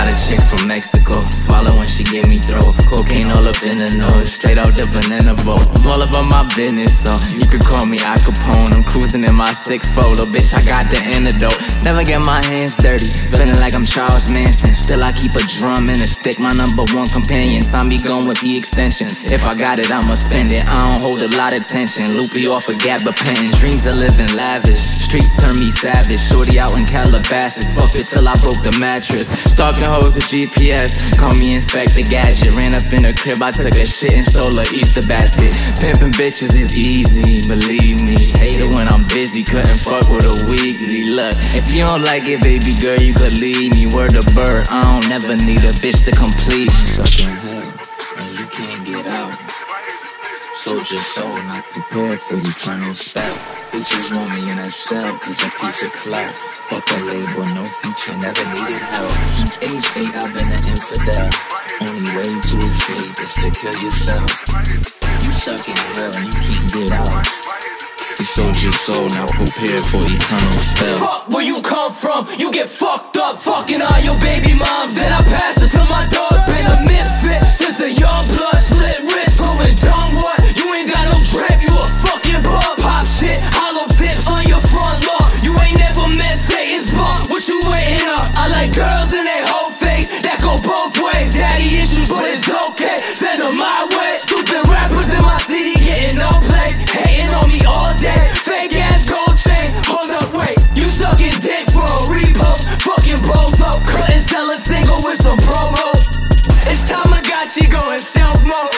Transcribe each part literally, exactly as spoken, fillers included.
Got a chick from Mexico, swallow when she give me throat. Cocaine all up in the nose, straight out the banana boat. I'm all about my business, so you could call me Al Capone. I'm cruising in my six four, little bitch, I got the antidote. Never get my hands dirty, feeling like I'm Charles Manson. Still I keep a drum and a stick, my number one companion. Time be gone with the extension. If I got it, I'ma spend it. I don't hold a lot of tension. Loopy off a gap, but penning. Dreams of living lavish, streets turn me savage. Shorty out in Calabasas, fuck it till I broke the mattress. Stalking hoes with G P S, call me Inspector Gadget. Ran up in the crib, I took a shit and stole a Easter basket. Pimping bitches is easy, believe me. Hate it when I'm busy, couldn't fuck with a weekly. Look, if you don't like it, baby girl, you could leave me. Word to bird, I don't never need a bitch to complete. Stuck in hell, and you can't get out. Soldier's soul, not prepared for eternal spell. Bitches want me in a cell, cause a piece of clout. Fuck a label, no feature, never needed help. Since age eight, I've been an infidel. Only way to escape is to kill yourself. You stuck in hell and you can't get out. You sold your soul, now prepared for eternal spell. Fuck where you come from, you get fucked up. Fucking all your baby moms, then I pass it to my dogs. Been a misfit since a young blood. Slit wrist, going dumb, what? You ain't got no drip, you a fucking bum. Pop shit, hollow tips on your front lawn. You ain't never met Satan's bomb. What you waiting on? I like girls in they whole face, that go both ways. Daddy issues, but it's okay, send them my way. Stupid rappers in my city getting no place. Hating on me all day. Fake ass gold chain, hold up, wait. You sucking dick for a repost. Fucking bozo, couldn't sell a single with some promo. It's time I got you going stealth mode.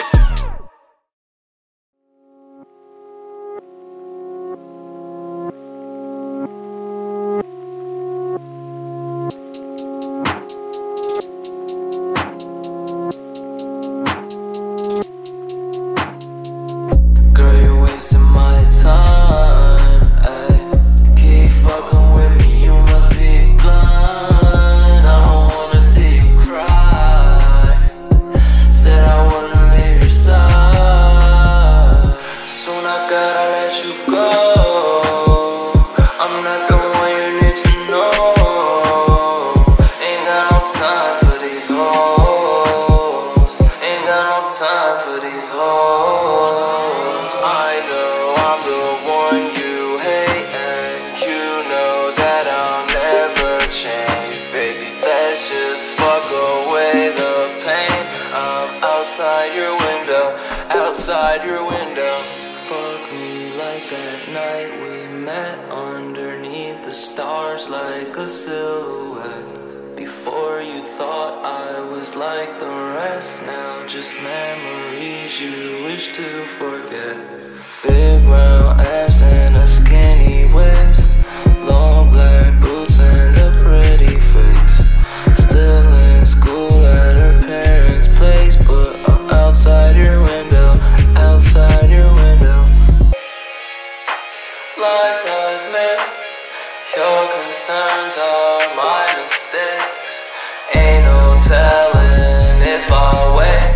Are my mistakes, ain't no telling if I wait.